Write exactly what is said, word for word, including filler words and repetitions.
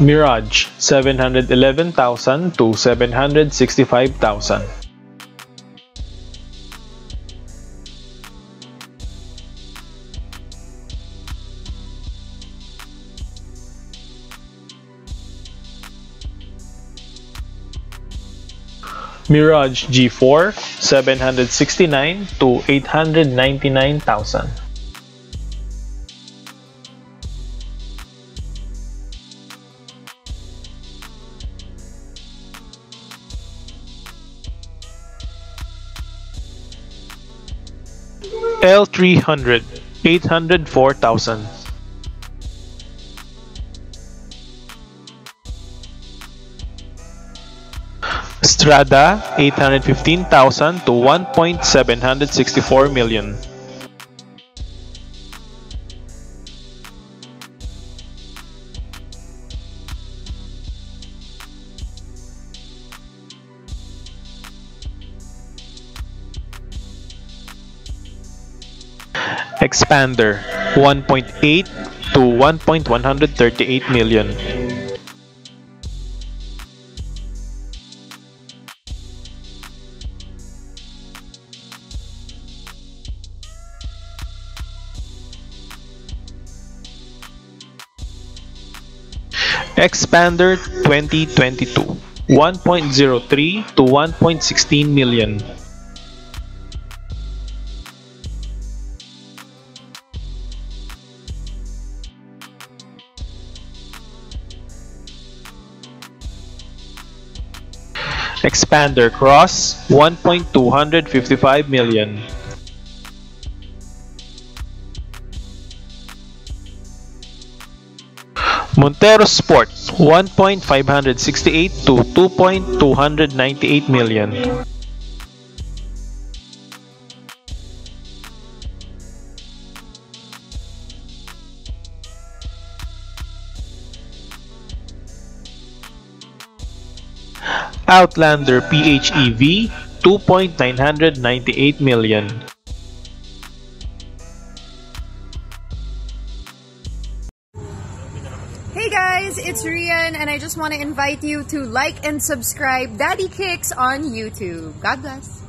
Mirage seven hundred eleven thousand to seven hundred sixty-five thousand. Mirage G four seven hundred sixty-nine to eight hundred ninety-nine thousand. L three hundred eight hundred four thousand. Strada eight hundred fifteen thousand to one point seven six four million. Xpander one point eight to one point one three eight million. Xpander twenty twenty-two one point zero three to one point one six million. Xpander Cross one point two five five million. Montero Sport one point five six eight to two point two nine eight million. Outlander P H E V two point nine nine eight million. Hey guys, it's Rian and I just want to invite you to like and subscribe Daddy Kicks on YouTube. God bless.